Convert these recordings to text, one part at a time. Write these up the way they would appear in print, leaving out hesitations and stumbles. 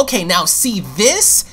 Okay, now see this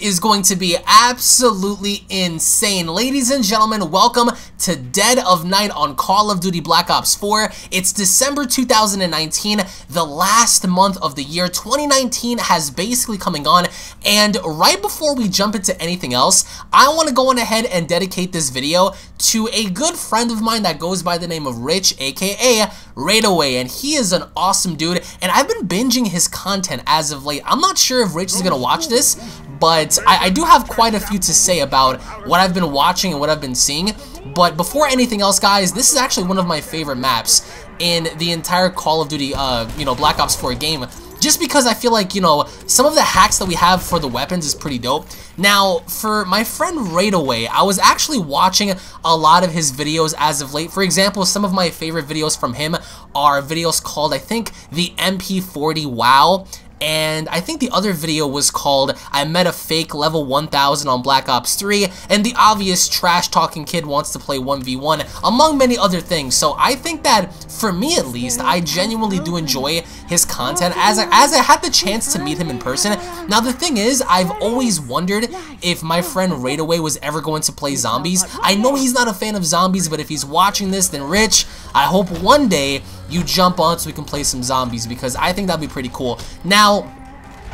is going to be absolutely insane. Ladies and gentlemen, welcome to Dead of Night on Call of Duty Black Ops 4. It's December 2019, the last month of the year. 2019 has basically coming on, and right before we jump into anything else, I want to go on ahead and dedicate this video to a good friend of mine that goes by the name of Rich, aka RaidAway, and he is an awesome dude, and I've been binging his content as of late. I'm not sure if Rich is gonna watch this, but I do have quite a few to say about what I've been watching and what I've been seeing. But before anything else, guys, this is actually one of my favorite maps in the entire Call of Duty, Black Ops 4 game, just because I feel like, you know, some of the hacks that we have for the weapons is pretty dope. Now, for my friend RaidAway, I was actually watching a lot of his videos as of late. For example, some of my favorite videos from him are videos called, I think, the MP40 WoW. And I think the other video was called, I Met a Fake Level 1000 on Black Ops 3, and the obvious trash talking kid wants to play 1v1, among many other things. So I think that, for me at least, I genuinely do enjoy his content, as I had the chance to meet him in person. Now the thing is, I've always wondered if my friend RaidAway was ever going to play zombies. I know he's not a fan of zombies, but if he's watching this, then Rich, I hope one day you jump on so we can play some zombies, because I think that'd be pretty cool. Now,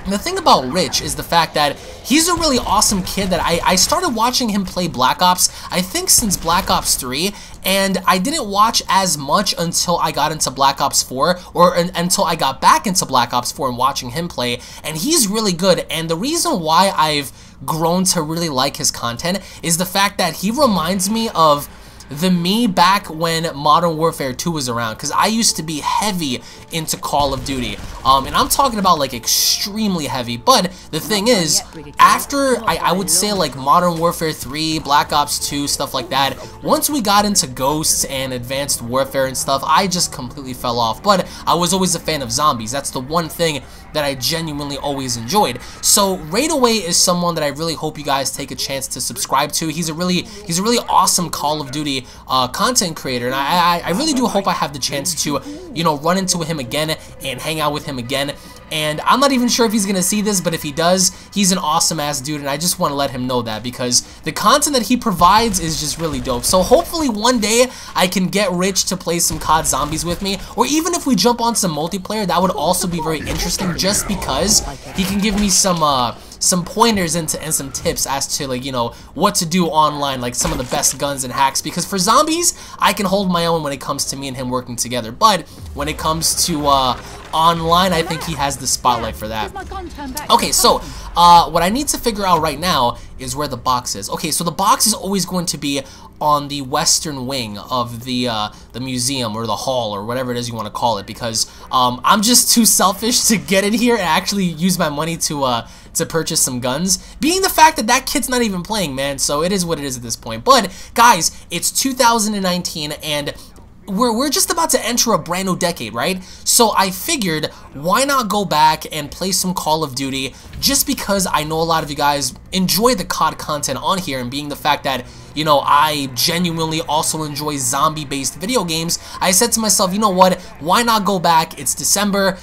the thing about Rich is the fact that he's a really awesome kid that I started watching him play Black Ops, I think since Black Ops 3, and I didn't watch as much until I got into Black Ops 4, or until I got back into Black Ops 4 and watching him play, and he's really good. And the reason why I've grown to really like his content is the fact that he reminds me of the me back when Modern Warfare 2 was around, because I used to be heavy into Call of Duty, and I'm talking about like extremely heavy. But the thing is, after I would say like Modern Warfare 3, Black Ops 2, stuff like that, once we got into Ghosts and Advanced Warfare and stuff, I just completely fell off. But I was always a fan of zombies. That's the one thing that I genuinely always enjoyed. So RaidAway is someone that I really hope you guys take a chance to subscribe to. He's a really awesome Call of Duty content creator, and I really do hope I have the chance to, you know, run into him again and hang out with him again. And I'm not even sure if he's gonna see this, but if he does, he's an awesome ass dude, and I just wanna let him know that, because the content that he provides is just really dope. So hopefully one day I can get Rich to play some COD Zombies with me, or even if we jump on some multiplayer, that would also be very interesting, just because he can give me some pointers and some tips as to, like, you know, what to do online, like some of the best guns and hacks, because for zombies, I can hold my own when it comes to me and him working together, but when it comes to online, I think he has the spotlight for that. Okay, so what I need to figure out right now is where the box is. Okay, so the box is always going to be on the western wing of the museum, or the hall, or whatever it is you want to call it, because I'm just too selfish to get in here and actually use my money to purchase some guns, being the fact that that kid's not even playing, man. So it is what it is at this point. But guys, it's 2019, and we're just about to enter a brand new decade, right? So I figured, why not go back and play some Call of Duty, just because I know a lot of you guys enjoy the COD content on here, and being the fact that, you know, I genuinely also enjoy zombie-based video games, I said to myself, you know what, why not go back? It's December,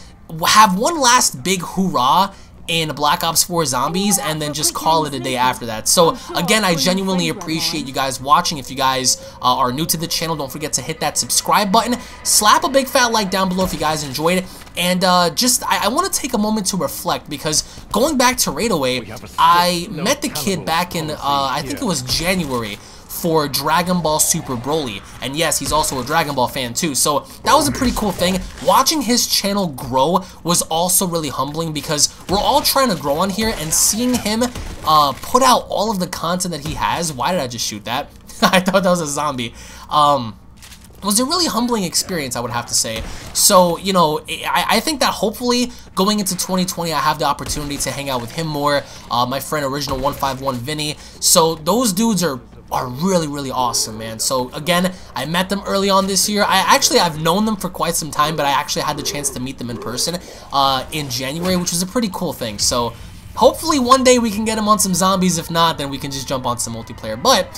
have one last big hoorah in Black Ops 4 Zombies, and then just call it a day after that. So again, I genuinely appreciate you guys watching. If you guys are new to the channel, don't forget to hit that subscribe button, slap a big fat like down below if you guys enjoyed it. And I want to take a moment to reflect, because going back to RaidAway, I met the kid back in, I think it was January, for Dragon Ball Super Broly, and yes, he's also a Dragon Ball fan too, so that was a pretty cool thing. Watching his channel grow was also really humbling, because we're all trying to grow on here, and seeing him put out all of the content that he has, why did I just shoot that? I thought that was a zombie. Was a really humbling experience, I would have to say. So, you know, I think that hopefully going into 2020, I have the opportunity to hang out with him more, my friend Original 151 Vinny. So those dudes are really awesome, man. So again, I met them early on this year. I've known them for quite some time, but I actually had the chance to meet them in person in January, which was a pretty cool thing. So hopefully one day we can get him on some zombies. If not, then we can just jump on some multiplayer. But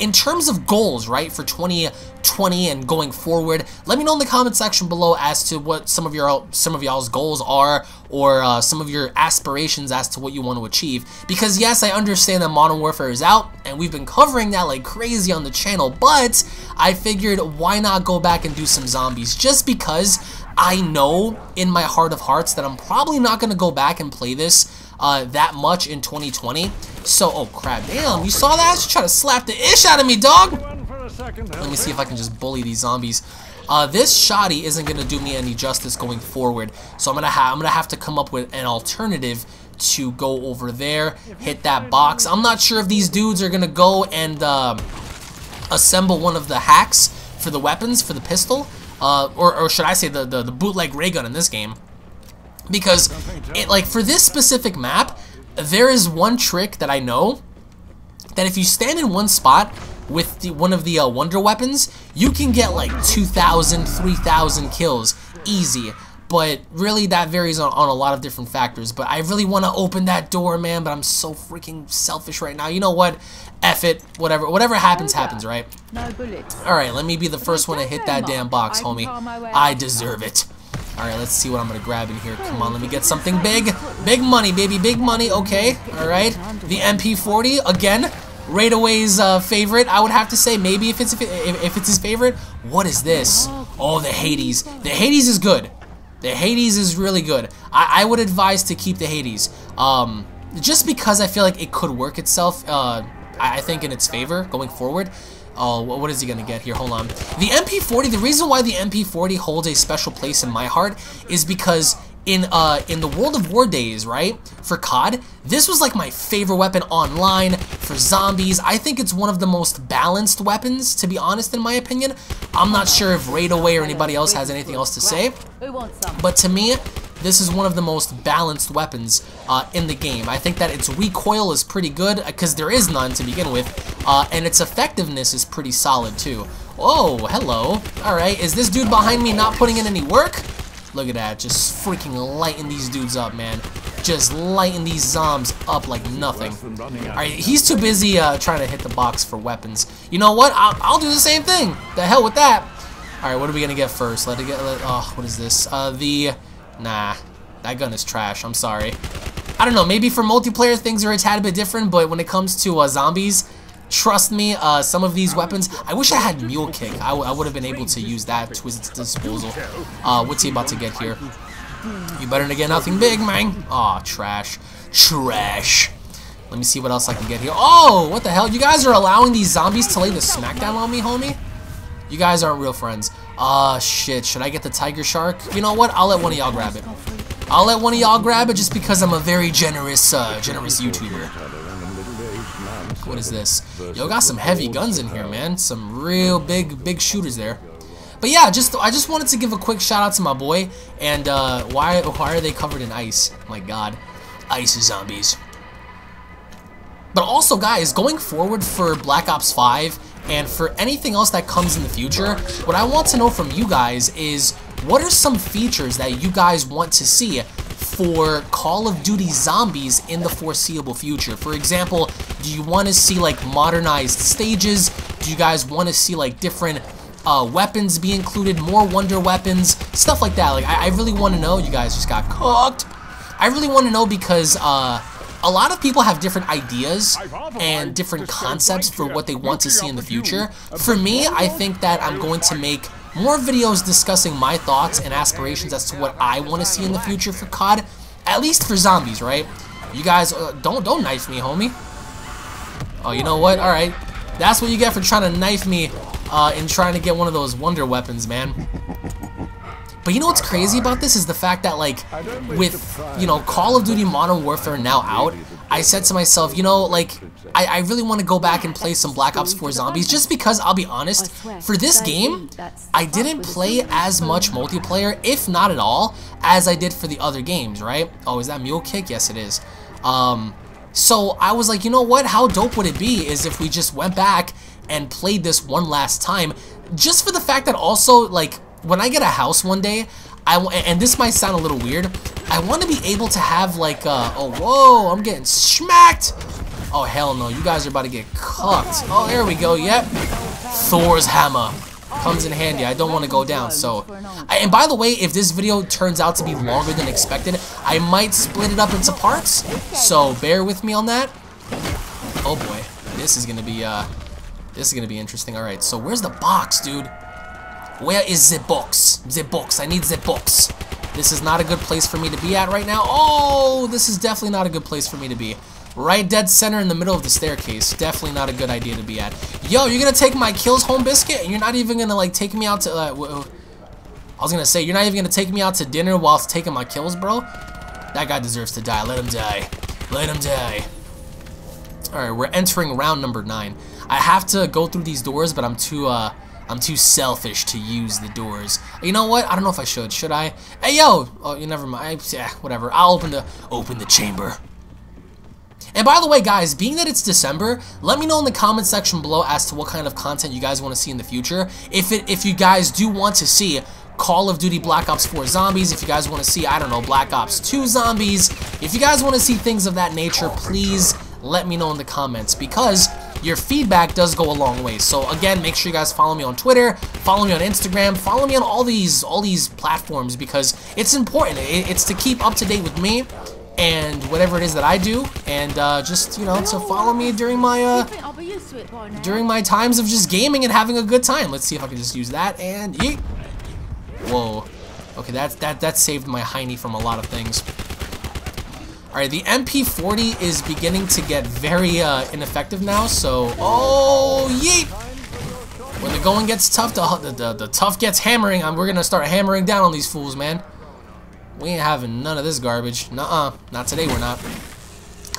in terms of goals, right, for 2020, 20 and going forward. Let me know in the comment section below as to what some of y'all's goals are, or some of your aspirations as to what you want to achieve. Because yes, I understand that Modern Warfare is out and we've been covering that like crazy on the channel, but I figured why not go back and do some zombies, just because I know in my heart of hearts that I'm probably not going to go back and play this that much in 2020. So, oh crap, damn, you saw that? She tried to slap the ish out of me, dog! Let me see if I can just bully these zombies. This shoddy isn't going to do me any justice going forward, so I'm gonna have to come up with an alternative to go over there, hit that box. I'm not sure if these dudes are going to go and assemble one of the hacks for the weapons, for the pistol. Or should I say the bootleg ray gun in this game, because it, like, for this specific map, there is one trick that I know that if you stand in one spot with one of the wonder weapons, you can get like 2,000, 3,000 kills easy. But really, that varies on a lot of different factors. But I really want to open that door, man, but I'm so freaking selfish right now. You know what? F it. Whatever happens, happens, right? No bullets. All right, let me be the first one to hit that damn box, homie. I deserve it. All right, let's see what I'm going to grab in here. Come on, let me get something big. Big money, baby. Big money. Okay, all right. The MP40, again. RaidAway's favorite, I would have to say. Maybe if it's his favorite. What is this? Oh, the Hades. The Hades is good. The Hades is really good. I would advise to keep the Hades, just because I feel like it could work itself, I think, in its favor going forward. Oh, what is he going to get here? Hold on. The MP40, the reason why the MP40 holds a special place in my heart is because in the World of War days, right, for COD, this was like my favorite weapon online for zombies. I think it's one of the most balanced weapons, to be honest, in my opinion. I'm not sure if RaidAway or anybody else has anything else to say, but to me, this is one of the most balanced weapons in the game. I think that its recoil is pretty good, because there is none to begin with, and its effectiveness is pretty solid too. Oh, hello. All right, is this dude behind me not putting in any work? Look at that, just freaking lighting these dudes up, man. Just lighting these zombs up like nothing. Alright, he's too busy trying to hit the box for weapons. You know what? I'll do the same thing. The hell with that. Alright, what are we gonna get first? Oh, what is this? Nah, that gun is trash. I'm sorry. I don't know, maybe for multiplayer things are a tad bit different, but when it comes to zombies, trust me, some of these weapons, I wish I had Mule Kick. I would have been able to use that to its disposal. What's he about to get here? You better get nothing big, man. Aw, trash. Trash. Let me see what else I can get here. Oh, what the hell? You guys are allowing these zombies to lay the smackdown on me, homie? You guys aren't real friends. Shit. Should I get the tiger shark? You know what? I'll let one of y'all grab it. I'll let one of y'all grab it just because I'm a very generous YouTuber. What is this? Yo, got some heavy guns in here, man. Some real big shooters there. But yeah, I just wanted to give a quick shout out to my boy. And why are they covered in ice? My God, ice is zombies. But also, guys, going forward for Black Ops 5 and for anything else that comes in the future, what I want to know from you guys is what are some features that you guys want to see for Call of Duty zombies in the foreseeable future. For example, do you want to see like modernized stages? Do you guys want to see like different weapons be included, more wonder weapons, stuff like that? Like, I really want to know. You guys just got cooked. I really want to know because a lot of people have different ideas and different concepts for what they want to see in the future. For me, I think that I'm going to make more videos discussing my thoughts and aspirations as to what I want to see in the future for COD, at least for zombies, right? You guys, don't knife me, homie. Oh, you know what? All right, that's what you get for trying to knife me and trying to get one of those wonder weapons, man. But you know what's crazy about this is the fact that, like, with, you know, Call of Duty Modern Warfare now out, I said to myself, you know, like, I really want to go back and play some Black Ops 4 zombies, just because, I'll be honest, for this game, I didn't play as much multiplayer, if not at all, as I did for the other games, right? Oh, is that Mule Kick? Yes, it is. So I was like, you know what, how dope would it be is if we just went back and played this one last time, just for the fact that also, like, when I get a house one day, and this might sound a little weird, I want to be able to have, like, oh, whoa, I'm getting smacked. Oh, hell no, you guys are about to get cooked. Oh, there we go, yep. Thor's hammer. comes in handy. I don't want to go down, so... And by the way, if this video turns out to be longer than expected, I might split it up into parts, so bear with me on that. Oh boy, this is gonna be interesting. Alright, so where's the box, dude? Where is the box? The box, I need the box. This is not a good place for me to be at right now. Oh, this is definitely not a good place for me to be. Right dead center in the middle of the staircase. Definitely not a good idea to be at. Yo, you're gonna take my kills, home biscuit, and you're not even gonna like take me out to I was gonna say, you're not even gonna take me out to dinner whilst taking my kills, bro? That guy deserves to die. Let him die. Let him die. Alright, we're entering round number 9. I have to go through these doors, but I'm too selfish to use the doors. You know what? I don't know if I should. Should I? Hey, yo! Oh, you never mind. Yeah, whatever. I'll open the chamber. And by the way, guys, being that it's December, let me know in the comment section below as to what kind of content you guys want to see in the future. If you guys do want to see Call of Duty Black Ops 4 zombies, if you guys want to see, I don't know, Black Ops 2 zombies, if you guys want to see things of that nature, please let me know in the comments, because your feedback does go a long way. So again, make sure you guys follow me on Twitter, follow me on Instagram, follow me on all these platforms, because it's important. It's to keep up to date with me and whatever it is that I do, and just, you know, to follow me during my times of just gaming and having a good time. Let's see if I can just use that and yeet. Whoa. Okay, that saved my hiney from a lot of things. Alright, the MP40 is beginning to get very ineffective now, so... Oh, yeet! When the going gets tough, the tough gets hammering. We're going to start hammering down on these fools, man. We ain't having none of this garbage. Nuh-uh. Not today, we're not.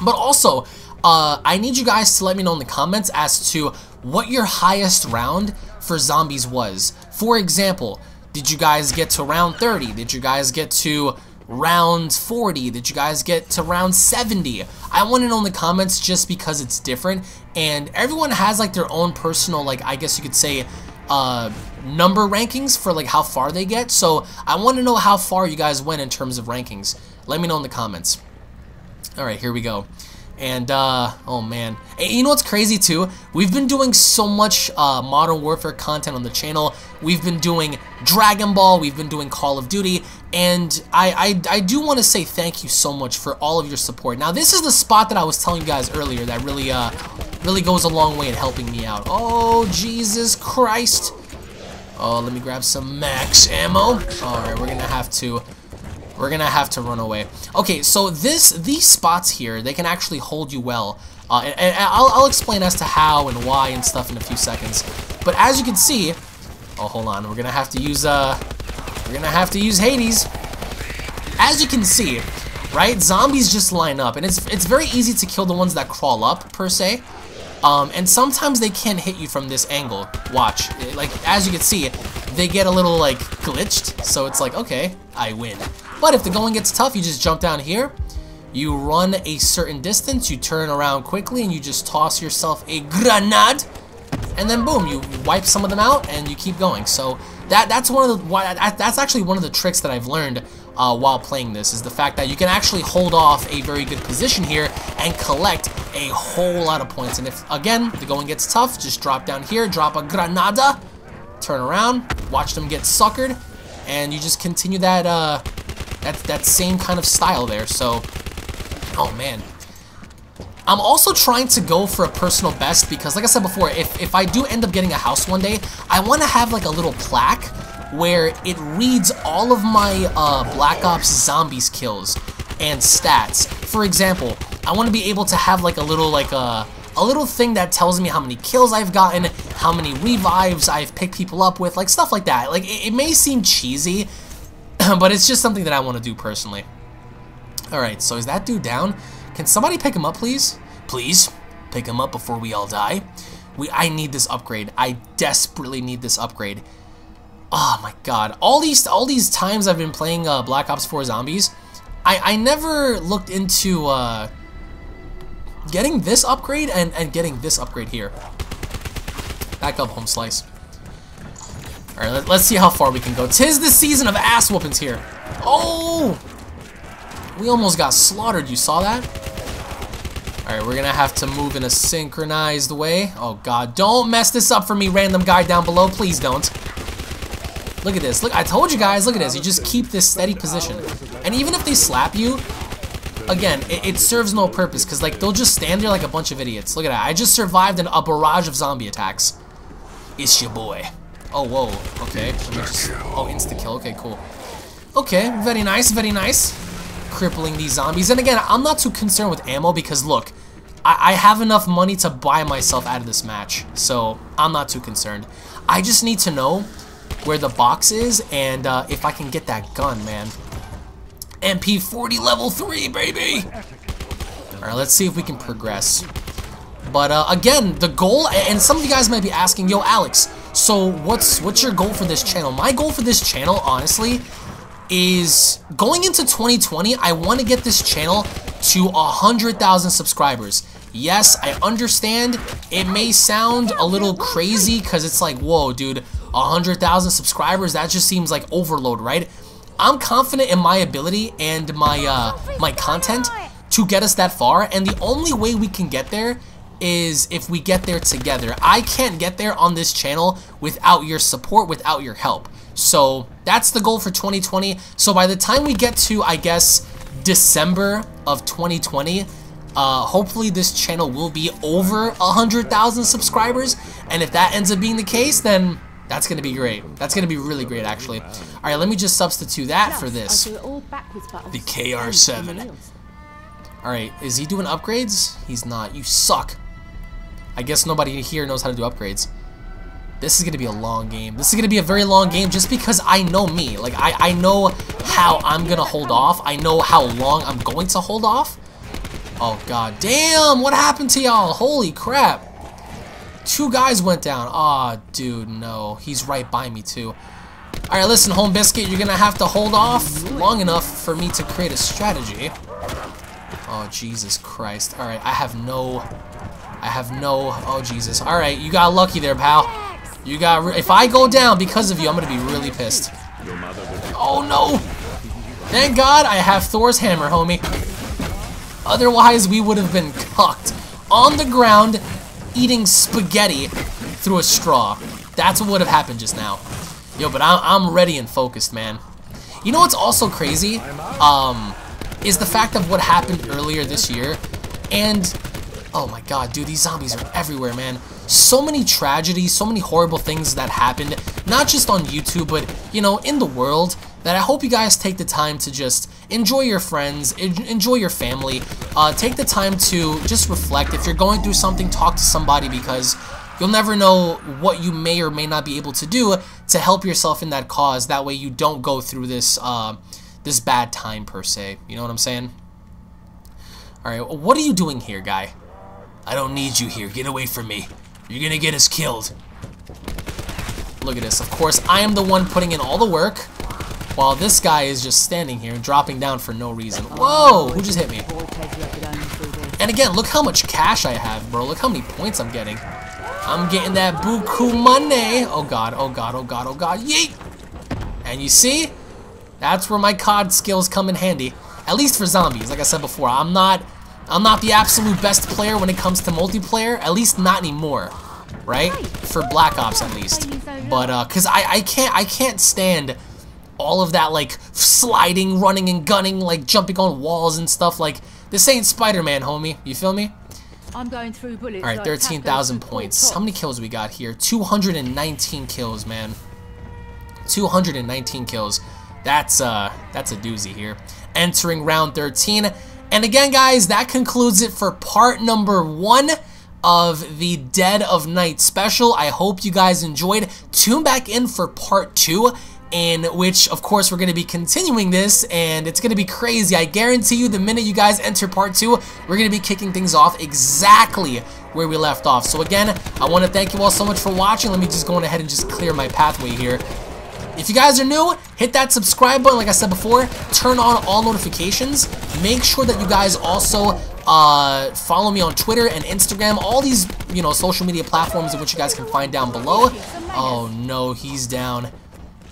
But also, I need you guys to let me know in the comments as to what your highest round for zombies was. For example, did you guys get to round 30? Did you guys get to... round 40? Did you guys get to round 70? I want to know in the comments, just because it's different and everyone has like their own personal, like, I guess you could say number rankings for like how far they get. So I want to know how far you guys went in terms of rankings. Let me know in the comments. All right, here we go. And oh man, and you know what's crazy too, we've been doing so much Modern Warfare content on the channel. We've been doing Dragon Ball, we've been doing Call of Duty, and I do want to say thank you so much for all of your support. Now this is the spot that I was telling you guys earlier that really goes a long way in helping me out. Oh Jesus Christ. Oh, let me grab some max ammo. All right, we're gonna have to run away. Okay, so these spots here, they can actually hold you well. And I'll explain as to how and why and stuff in a few seconds. But as you can see, oh hold on, we're gonna have to use Hades. As you can see, right? Zombies just line up, and it's very easy to kill the ones that crawl up per se. And sometimes they can hit you from this angle. Watch, like as you can see, they get a little like glitched. So it's like, okay, I win. But if the going gets tough, you just jump down here, you run a certain distance, you turn around quickly, and you just toss yourself a grenade, and then boom, you wipe some of them out, and you keep going. So that's actually one of the tricks that I've learned while playing this, is the fact that you can actually hold off a very good position here and collect a whole lot of points. And if again the going gets tough, just drop down here, drop a granada, turn around, watch them get suckered, and you just continue that. That same kind of style there. So, oh man, I'm also trying to go for a personal best, because like I said before, if I do end up getting a house one day, I want to have like a little plaque where it reads all of my Black Ops zombies kills and stats. For example, I want to be able to have like a little thing that tells me how many kills I've gotten, how many revives I've picked people up with, like stuff like that. Like it may seem cheesy, but it's just something that I want to do personally. Alright, so is that dude down? Can somebody pick him up, please? Please, pick him up before we all die. I need this upgrade. I desperately need this upgrade. Oh my god. All these times I've been playing Black Ops 4 Zombies, I never looked into getting this upgrade and getting this upgrade here. Back up, home slice. Alright, let's see how far we can go. Tis the season of ass whoopings here. Oh! We almost got slaughtered, you saw that? Alright, we're gonna have to move in a synchronized way. Oh god, don't mess this up for me, random guy down below. Please don't. Look at this. Look, I told you guys, look at this. You just keep this steady position. And even if they slap you, again, it serves no purpose, because like they'll just stand there like a bunch of idiots. Look at that. I just survived a barrage of zombie attacks. It's your boy. Oh, whoa. Okay. Insta-kill. Okay, cool. Okay, very nice, very nice. Crippling these zombies. And again, I'm not too concerned with ammo because, look, I have enough money to buy myself out of this match. So, I'm not too concerned. I just need to know where the box is and if I can get that gun, man. MP40 level 3, baby! Alright, let's see if we can progress. But again, the goal, and some of you guys might be asking, yo, Alex, so what's your goal for this channel? My goal for this channel, honestly, is going into 2020, I want to get this channel to 100,000 subscribers. Yes, I understand it may sound a little crazy because it's like, whoa, dude, 100,000 subscribers, that just seems like overload, right? I'm confident in my ability and my content to get us that far, and the only way we can get there is if we get there together. I can't get there on this channel without your support, without your help. So that's the goal for 2020. So by the time we get to, I guess, December of 2020, hopefully this channel will be over 100,000 subscribers, and if that ends up being the case, then that's going to be great. That's going to be really great, actually. All right, let me just substitute that for this. The KR7. All right, is he doing upgrades? He's not. You suck. I guess nobody here knows how to do upgrades. This is going to be a long game. This is going to be a very long game just because I know me. Like, I know how I'm going to hold off. I know how long I'm going to hold off. Oh, god damn. What happened to y'all? Holy crap. Two guys went down. Aw, oh, dude, no. He's right by me, too. All right, listen, Home Biscuit, you're going to have to hold off long enough for me to create a strategy. Oh, Jesus Christ. All right, I have no... Oh, Jesus. All right, you got lucky there, pal. You got... If I go down because of you, I'm going to be really pissed. Oh, no. Thank God I have Thor's hammer, homie. Otherwise, we would have been cocked on the ground eating spaghetti through a straw. That's what would have happened just now. Yo, but I'm ready and focused, man. You know what's also crazy? Is the fact of what happened earlier this year. And... Oh my god, dude, these zombies are everywhere, man. So many tragedies, so many horrible things that happened, not just on YouTube, but, you know, in the world, that I hope you guys take the time to just enjoy your friends, enjoy your family, take the time to just reflect. If you're going through something, talk to somebody, because you'll never know what you may or may not be able to do to help yourself in that cause. That way you don't go through this, this bad time, per se. You know what I'm saying? Alright, what are you doing here, guy? I don't need you here. Get away from me. You're gonna get us killed. Look at this. Of course, I am the one putting in all the work, while this guy is just standing here and dropping down for no reason. Whoa! Who just hit me? And again, look how much cash I have, bro. Look how many points I'm getting. I'm getting that buku money. Oh god, oh god, oh god, oh god. Yeet! And you see? That's where my COD skills come in handy. At least for zombies. Like I said before, I'm not the absolute best player when it comes to multiplayer, at least not anymore, right? For Black Ops, at least. But because I can't stand all of that, like, sliding, running, and gunning, like jumping on walls and stuff. Like, this ain't Spider-Man, homie. You feel me? I'm going through bullets. All right, 13,000 points. How many kills we got here? 219 kills, man. 219 kills. That's a doozy here. Entering round 13. And again, guys, that concludes it for part number 1 of the Dead of Night special. I hope you guys enjoyed. Tune back in for part 2, in which, of course, we're going to be continuing this, and it's going to be crazy. I guarantee you, the minute you guys enter part 2, we're going to be kicking things off exactly where we left off. So again, I want to thank you all so much for watching. Let me just go on ahead and just clear my pathway here. If you guys are new, hit that subscribe button, like I said before. Turn on all notifications. Make sure that you guys also follow me on Twitter and Instagram. All these, you know, social media platforms in which you guys can find down below. Oh, no, he's down.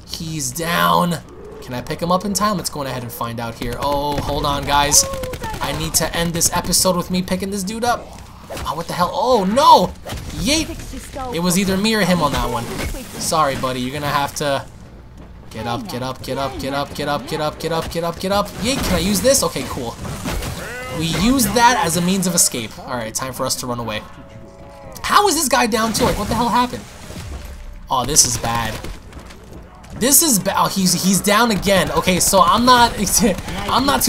He's down. Can I pick him up in time? Let's go ahead and find out here. Oh, hold on, guys. I need to end this episode with me picking this dude up. Oh, what the hell? Oh, no! Yeet! It was either me or him on that one. Sorry, buddy. You're gonna have to... Get up, get up, get up, get up, get up, get up, get up, get up, get up. Yeet! Can I use this? Okay, cool. We used that as a means of escape. Alright, time for us to run away. How is this guy down to? Like, what the hell happened? Oh, this is bad. This is bad. Oh, he's down again. Okay, so I'm not too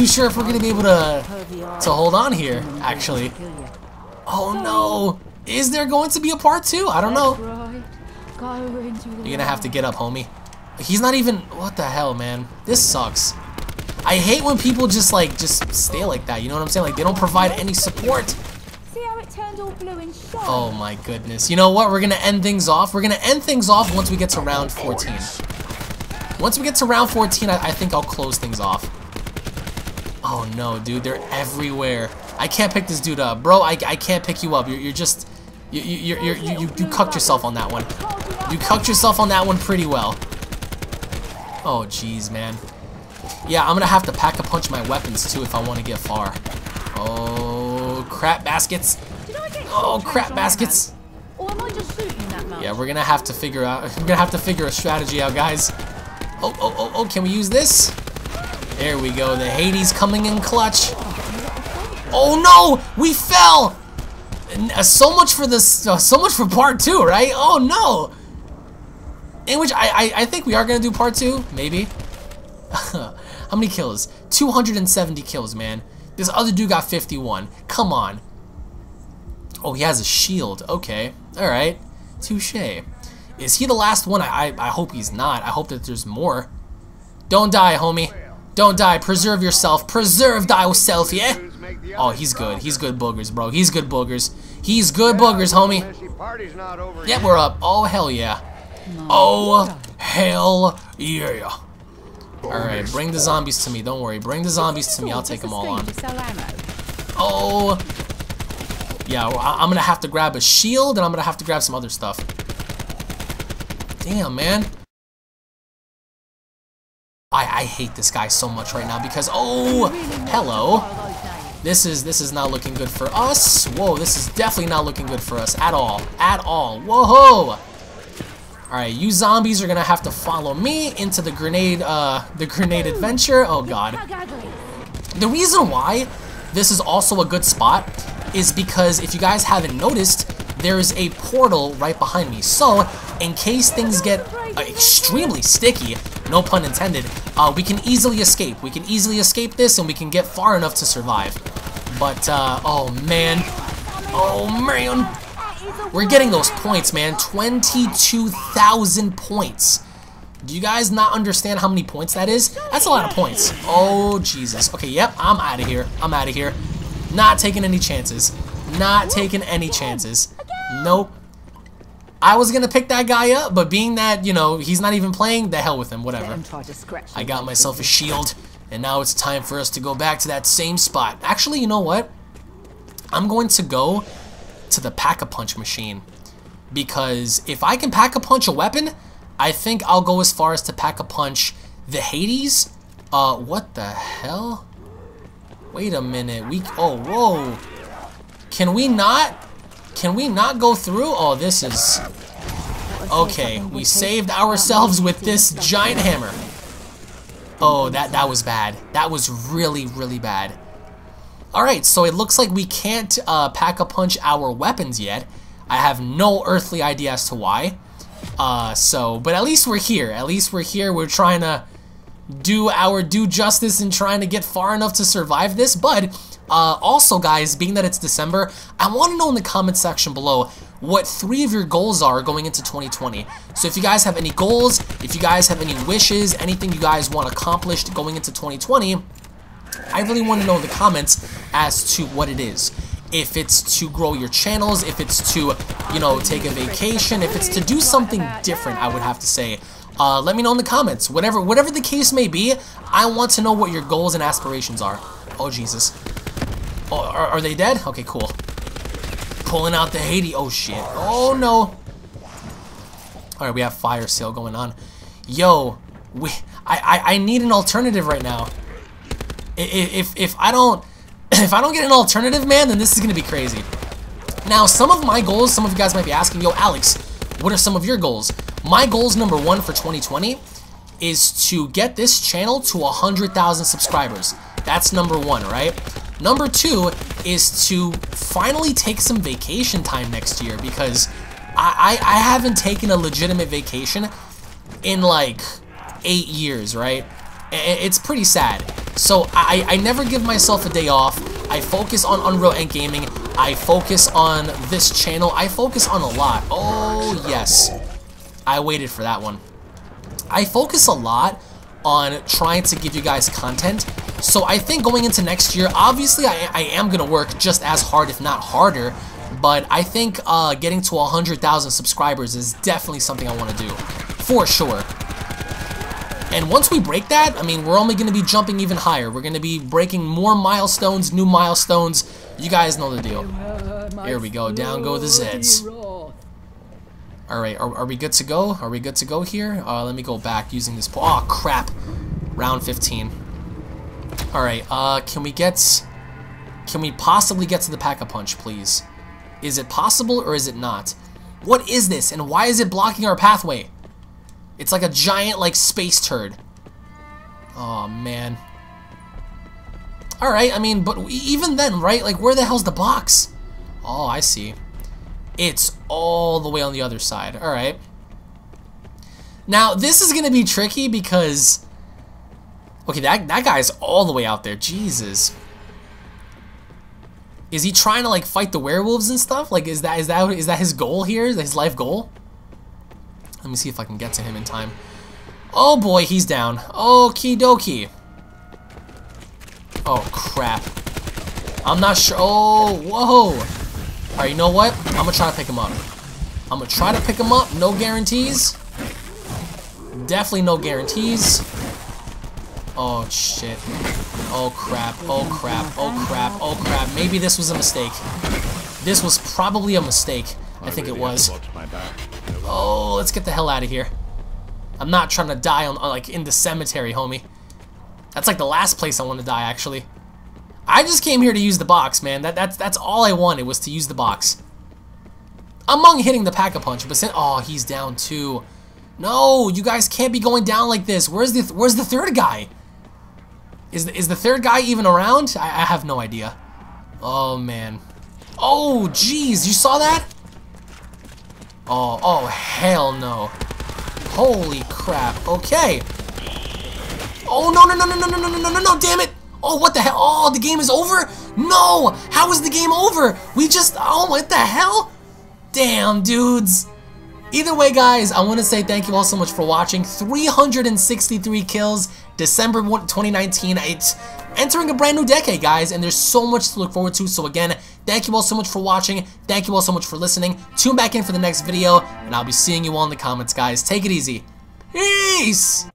sure if we're gonna be able to hold on here. Actually. Oh no! Is there going to be a part 2? I don't know. You're gonna have to get up, homie. He's not even. What the hell, man? This sucks. I hate when people just stay like that. You know what I'm saying? Like they don't provide any support. Oh my goodness. You know what? We're gonna end things off. We're gonna end things off once we get to round 14. Once we get to round 14, I think I'll close things off. Oh no, dude, they're everywhere. I can't pick this dude up, bro. I can't pick you up. You cucked yourself on that one. You cucked yourself on that one pretty well. Oh jeez, man. Yeah, I'm gonna have to pack a punch my weapons too if I want to get far. Oh crap baskets. Oh crap baskets. Yeah, we're gonna have to figure out. We're gonna have to figure a strategy out, guys. Oh, can we use this? There we go, the Hades coming in clutch. Oh no, we fell! So much for this, so much for part 2, right? Oh no! In which, I think we are gonna do part 2, maybe. How many kills? 270 kills, man. This other dude got 51, come on. Oh, he has a shield, okay, alright, touche. Is he the last one? I hope he's not. I hope that there's more. Don't die, homie. Don't die. Preserve yourself. Preserve thyself, yeah? Oh, he's good. He's good boogers, bro. He's good boogers. He's good boogers, homie. Yeah, we're up. Oh, hell yeah. Oh, hell yeah. Alright, bring the zombies to me. Don't worry. Bring the zombies to me. I'll take them all on. Oh. Yeah, I'm gonna have to grab a shield, and I'm gonna have to grab some other stuff. Damn, man. I hate this guy so much right now because oh hello. This is not looking good for us. Whoa, this is definitely not looking good for us at all. At all. Whoa. Alright, you zombies are gonna have to follow me into the grenade adventure. Oh god. The reason why this is also a good spot is because if you guys haven't noticed, there is a portal right behind me. So, in case things get extremely sticky, no pun intended, we can easily escape. We can easily escape this, and we can get far enough to survive. But, oh, man. Oh, man. We're getting those points, man. 22,000 points. Do you guys not understand how many points that is? That's a lot of points. Oh, Jesus. Okay, yep, I'm out of here. I'm out of here. Not taking any chances. Not taking any chances. Nope. I was gonna pick that guy up, but being that, you know, he's not even playing, the hell with him, whatever. I got myself a shield, and now it's time for us to go back to that same spot. Actually, you know what? I'm going to go to the pack-a-punch machine, because if I can pack-a-punch a weapon, I think I'll go as far as to pack-a-punch the Hades. What the hell? Wait a minute, oh, whoa. Can we not go through? Oh, this is... Okay, we saved ourselves with this giant hammer. Oh, that was bad. That was really, really bad. Alright, so it looks like we can't pack-a-punch our weapons yet. I have no earthly idea as to why. But at least we're here. At least we're here. We're trying to do our due justice and trying to get far enough to survive this, but... Also, guys, being that it's December, I want to know in the comment section below what 3 of your goals are going into 2020. So if you guys have any goals, if you guys have any wishes, anything you guys want accomplished going into 2020, I really want to know in the comments as to what it is. If it's to grow your channels, if it's to, you know, take a vacation, if it's to do something different, I would have to say. Let me know in the comments. Whatever the case may be, I want to know what your goals and aspirations are. Oh, Jesus. Oh, are they dead? Okay, cool. Pulling out the Hades. Oh, shit. Oh, no. All right, we have fire sale going on. Yo, I need an alternative right now. If I don't get an alternative, man, then this is gonna be crazy. Now, some of my goals, some of you guys might be asking, yo, Alex, what are some of your goals? My goals number one for 2020 is to get this channel to 100,000 subscribers. That's number one, right? Number two is to finally take some vacation time next year, because I haven't taken a legitimate vacation in like 8 years, right? It's pretty sad. So I never give myself a day off. I focus on UnrealEntGaming. I focus on this channel. I focus on a lot. Oh, yes. I waited for that one. I focus a lot on trying to give you guys content. So I think going into next year, obviously I am going to work just as hard, if not harder. But I think getting to 100,000 subscribers is definitely something I want to do. For sure. And once we break that, I mean, we're only going to be jumping even higher. We're going to be breaking more milestones, new milestones. You guys know the deal. Here we go. Down go the Zeds. All right. Are we good to go? Are we good to go here? Let me go back using this. Oh, crap. Round 15. All right. Can we possibly get to the Pack-a-Punch, please? Is it possible or is it not? What is this? And why is it blocking our pathway? It's like a giant, like, space turd. Oh, man. Alright, I mean, but even then, right? Like, where the hell's the box? Oh, I see. It's all the way on the other side. Alright. Now, this is gonna be tricky because... Okay, that guy's all the way out there. Jesus. Is he trying to, like, fight the werewolves and stuff? Like, is that his goal here? Is that his life goal? Let me see if I can get to him in time. Oh boy, he's down. Okie dokie. Oh crap. I'm not sure. Oh, whoa. Alright, you know what? I'm gonna try to pick him up. I'm gonna try to pick him up. No guarantees. Definitely no guarantees. Oh shit. Oh crap. Oh crap. Oh crap. Oh crap. Maybe this was a mistake. This was probably a mistake. I think it was. Oh, let's get the hell out of here. I'm not trying to die on like in the cemetery, homie. That's like the last place I want to die, actually. I just came here to use the box, man. That's all I wanted, was to use the box. Among hitting the Pack-a-Punch, but since oh, he's down too. No, you guys can't be going down like this. Where's the third guy? Is the third guy even around? I have no idea. Oh man. Oh jeez, you saw that? Oh, oh, hell no. Holy crap. Okay. Oh, no, no, no, no, no, no, no, no, no, no, damn it. Oh, what the hell? Oh, the game is over? No. How is the game over? We just, oh, what the hell? Damn, dudes. Either way, guys, I want to say thank you all so much for watching. 363 kills, December 2019. It's entering a brand new decade, guys, and there's so much to look forward to. So, again, thank you all so much for watching. Thank you all so much for listening. Tune back in for the next video, and I'll be seeing you all in the comments, guys. Take it easy. Peace!